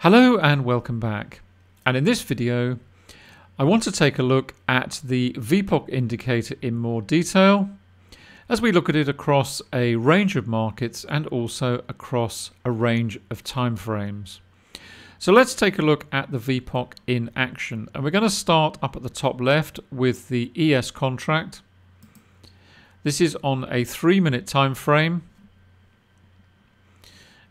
Hello and welcome back. And in this video, I want to take a look at the VPOC indicator in more detail as we look at it across a range of markets and also across a range of timeframes. So let's take a look at the VPOC in action. And we're going to start up at the top left with the ES contract. This is on a 3-minute time frame.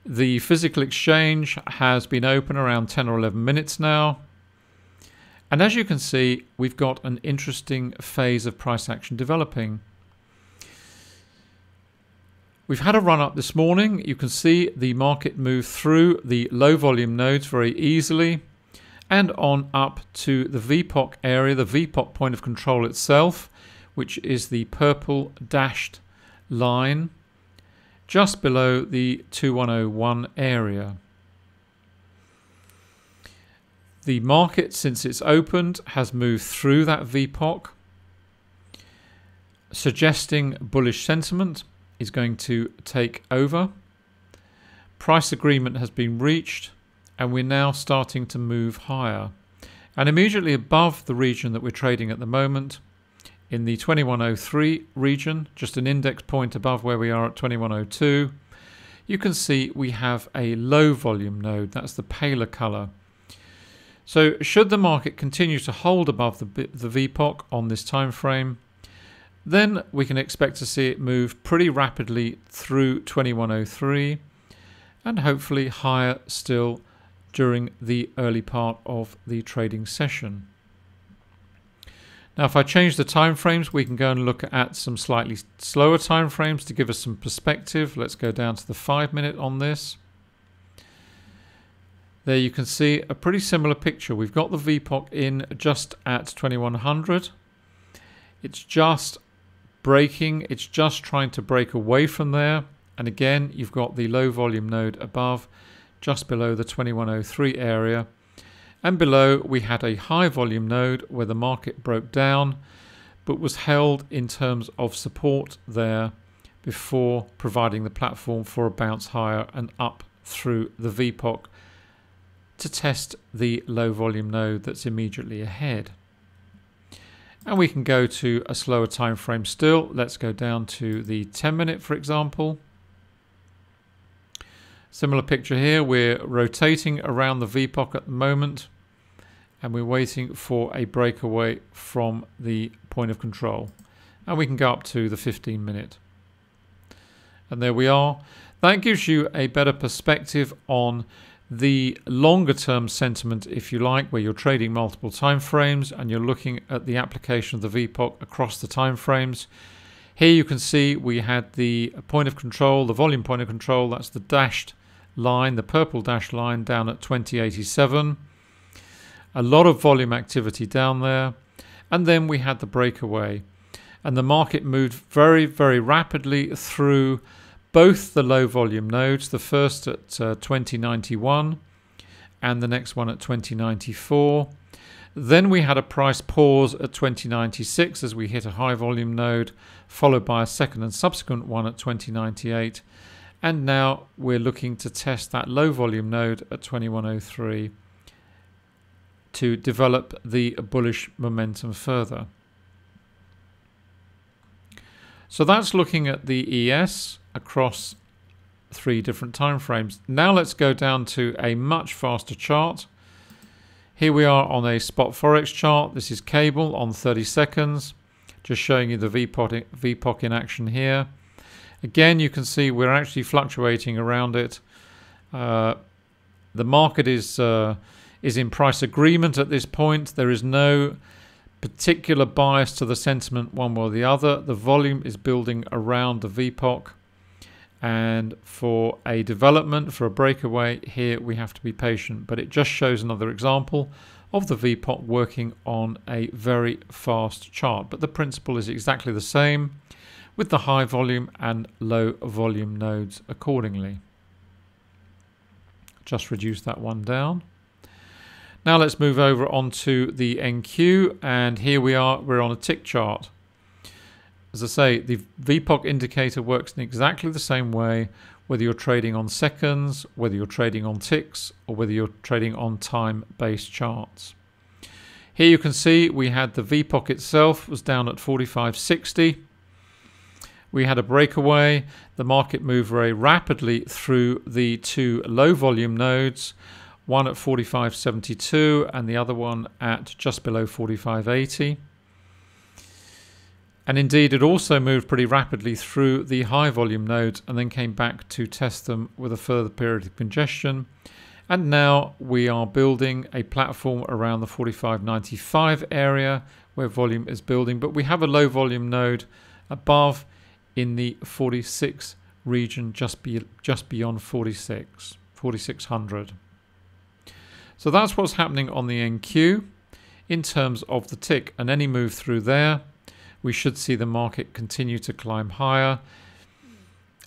The physical exchange has been open around 10 or 11 minutes now. And as you can see, we've got an interesting phase of price action developing. We've had a run up this morning. You can see the market move through the low volume nodes very easily and on up to the VPOC area, the VPOC point of control itself, which is the purple dashed line just below the 2101 area. The market, since it's opened, has moved through that VPOC, suggesting bullish sentiment is going to take over. Price agreement has been reached, and we're now starting to move higher. And immediately above the region that we're trading at the moment, in the 2103 region, just an index point above where we are at 2102, you can see we have a low volume node. That's the paler color. So should the market continue to hold above the VPOC on this time frame, then we can expect to see it move pretty rapidly through 2103 and hopefully higher still during the early part of the trading session. Now, if I change the timeframes, we can go and look at some slightly slower timeframes to give us some perspective. Let's go down to the 5-minute on this. There you can see a pretty similar picture. We've got the VPOC in just at 2100. It's just breaking. It's just trying to break away from there. And again, you've got the low volume node above, just below the 2103 area. And below, we had a high volume node where the market broke down but was held in terms of support there before providing the platform for a bounce higher and up through the VPOC to test the low volume node that's immediately ahead. And we can go to a slower time frame still. Let's go down to the 10-minute, for example. Similar picture here. We're rotating around the VPOC at the moment, and we're waiting for a breakaway from the point of control. And we can go up to the 15-minute. And there we are. That gives you a better perspective on the longer term sentiment, if you like, where you're trading multiple time frames and you're looking at the application of the VPOC across the time frames. Here you can see we had the point of control, the volume point of control, that's the dashed line, the purple dashed line down at 2087. A lot of volume activity down there. And then we had the breakaway. And the market moved very, very rapidly through both the low volume nodes, the first at 2091 and the next one at 2094. Then we had a price pause at 2096 as we hit a high volume node, followed by a second and subsequent one at 2098. And now we're looking to test that low volume node at 2103 to develop the bullish momentum further. So that's looking at the ES across three different time frames. Now let's go down to a much faster chart. Here we are on a spot forex chart. This is Cable on 30 seconds, just showing you the VPOC in action here. Again, you can see we're actually fluctuating around it. The market is in price agreement at this point. There is no particular bias to the sentiment one way or the other. The volume is building around the VPOC, and for a development, for a breakaway here, we have to be patient. But it just shows another example of the VPOC working on a very fast chart. But the principle is exactly the same with the high volume and low volume nodes accordingly. Just reduce that one down. Now let's move over onto the NQ, and here we are, we're on a tick chart. As I say, the VPOC indicator works in exactly the same way whether you're trading on seconds, whether you're trading on ticks, or whether you're trading on time-based charts. Here you can see we had the VPOC itself was down at 45.60. We had a breakaway. The market moved very rapidly through the two low volume nodes, one at 45.72 and the other one at just below 45.80. And indeed, it also moved pretty rapidly through the high volume nodes and then came back to test them with a further period of congestion. And now we are building a platform around the 45.95 area where volume is building. But we have a low volume node above in the 46 region, just beyond 4600. So that's what's happening on the NQ in terms of the tick. And any move through there, we should see the market continue to climb higher.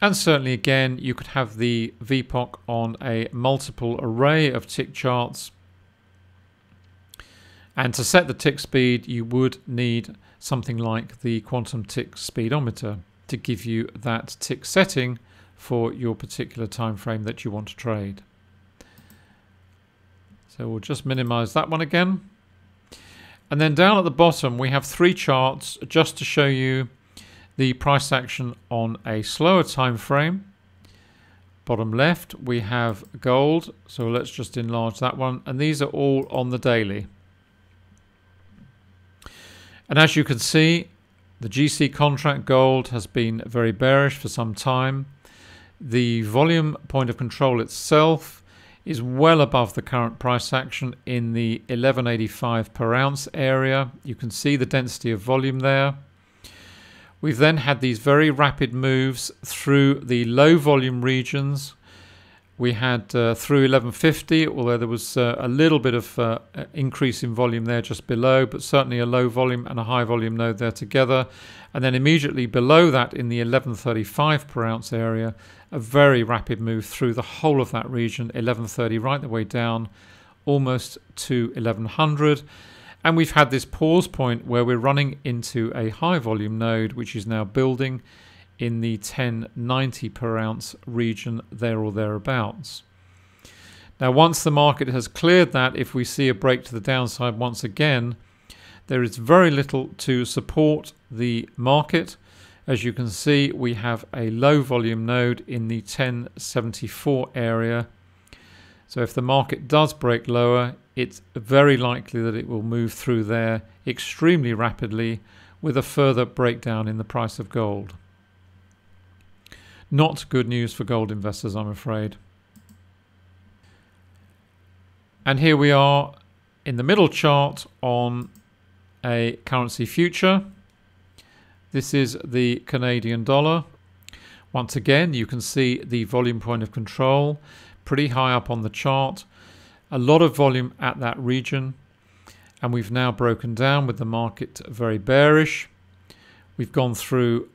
And certainly, again, you could have the VPOC on a multiple array of tick charts. And to set the tick speed, you would need something like the Quantum Tick Speedometer to give you that tick setting for your particular time frame that you want to trade. So we'll just minimize that one again. And then down at the bottom, we have three charts just to show you the price action on a slower time frame. Bottom left, we have gold. So let's just enlarge that one. And these are all on the daily. And as you can see, the GC contract gold has been very bearish for some time. The volume point of control itself is well above the current price action in the 11.85 per ounce area. You can see the density of volume there. We've then had these very rapid moves through the low volume regions. We had through 11.50, although there was a little bit of increase in volume there just below, but certainly a low volume and a high volume node there together. And then immediately below that in the 11.35 per ounce area, a very rapid move through the whole of that region, 11.30 right the way down, almost to 1100. And we've had this pause point where we're running into a high volume node, which is now building in the 10.90 per ounce region there or thereabouts. Now, once the market has cleared that, if we see a break to the downside once again, there is very little to support the market. As you can see, we have a low volume node in the 10.74 area. So if the market does break lower, it's very likely that it will move through there extremely rapidly with a further breakdown in the price of gold. Not good news for gold investors, I'm afraid. And here we are in the middle chart on a currency future. This is the Canadian dollar. Once again, you can see the volume point of control pretty high up on the chart. A lot of volume at that region. And we've now broken down with the market very bearish. We've gone through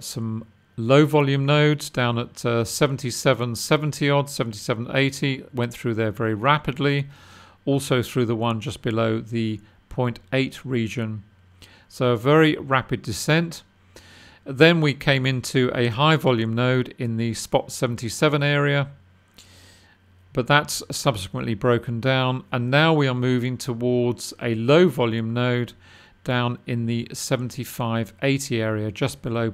some low volume nodes down at 77.70 odd, 77.80, went through there very rapidly. Also through the one just below the 0.8 region. So a very rapid descent. Then we came into a high volume node in the spot 77 area, but that's subsequently broken down. And now we are moving towards a low volume node down in the 75.80 area, just below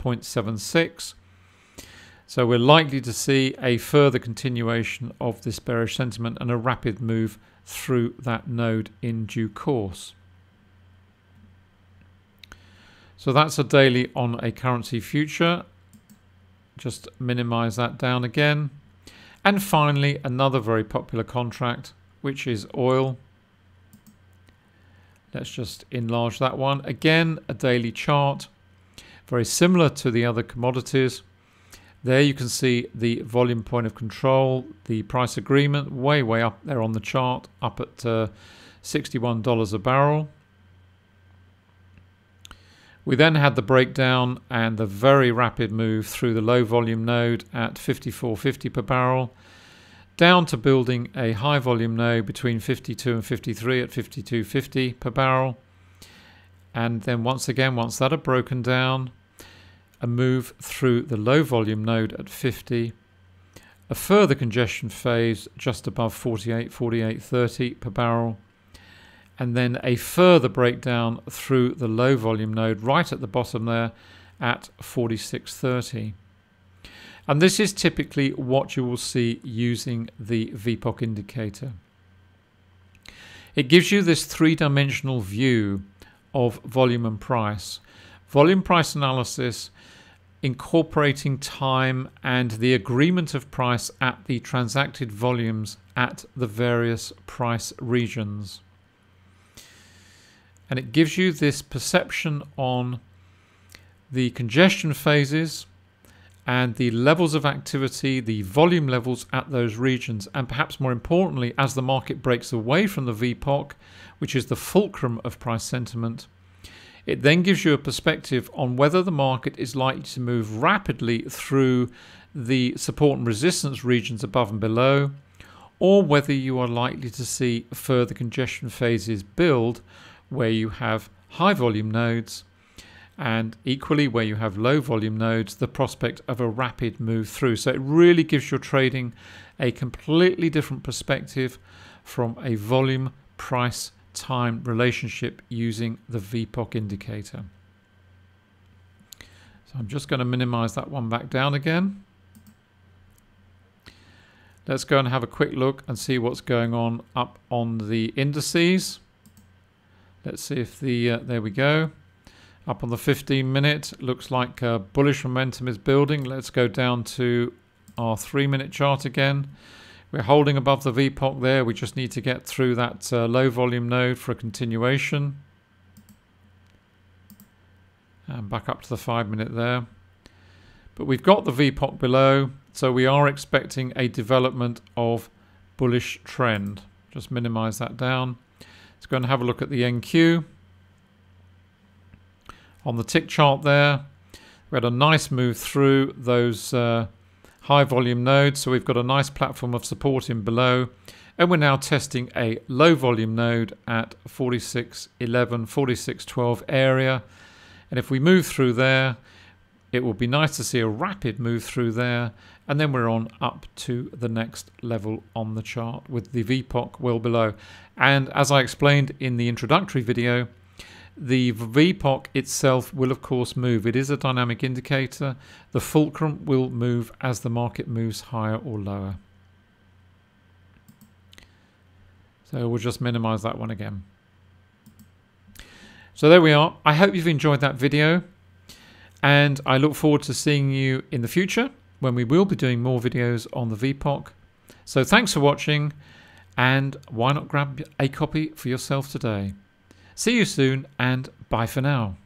0.76. So we're likely to see a further continuation of this bearish sentiment and a rapid move through that node in due course. So that's a daily on a currency future. Just minimize that down again. And finally, another very popular contract, which is oil. Let's just enlarge that one. Again, a daily chart, very similar to the other commodities. There you can see the volume point of control, the price agreement, way, way up there on the chart, up at $61 a barrel. We then had the breakdown and the very rapid move through the low volume node at 54.50 per barrel, down to building a high volume node between 52 and 53 at 52.50 per barrel. And then once again, once that had broken down, a move through the low volume node at 50 a further congestion phase just above 48, 30 per barrel, and then a further breakdown through the low volume node right at the bottom there at 46.30. And this is typically what you will see using the VPOC indicator. It gives you this three-dimensional view of volume and price. Volume price analysis incorporating time and the agreement of price at the transacted volumes at the various price regions. And it gives you this perception on the congestion phases and the levels of activity, the volume levels at those regions, and perhaps more importantly, as the market breaks away from the VPOC, which is the fulcrum of price sentiment, it then gives you a perspective on whether the market is likely to move rapidly through the support and resistance regions above and below, or whether you are likely to see further congestion phases build where you have high volume nodes, and equally where you have low volume nodes, the prospect of a rapid move through. So it really gives your trading a completely different perspective from a volume price time relationship using the VPOC indicator. So I'm just going to minimize that one back down again. Let's go and have a quick look and see what's going on up on the indices. Let's see if the there we go. Up on the 15-minute, looks like bullish momentum is building. Let's go down to our 3-minute chart again. We're holding above the VPOC there. We just need to get through that low volume node for a continuation. And back up to the 5-minute there. But we've got the VPOC below, so we are expecting a development of bullish trend. Just minimize that down. Let's go and have a look at the NQ. On the tick chart there, we had a nice move through those high volume nodes, so we've got a nice platform of support in below, and we're now testing a low volume node at 46.11, 46.12 area, and if we move through there, it will be nice to see a rapid move through there, and then we're on up to the next level on the chart with the VPOC well below. And as I explained in the introductory video, the VPOC itself will of course move. It is a dynamic indicator. The fulcrum will move as the market moves higher or lower. So we'll just minimize that one again. So there we are. I hope you've enjoyed that video, and I look forward to seeing you in the future when we will be doing more videos on the VPOC. So thanks for watching, and why not grab a copy for yourself today. See you soon, and bye for now.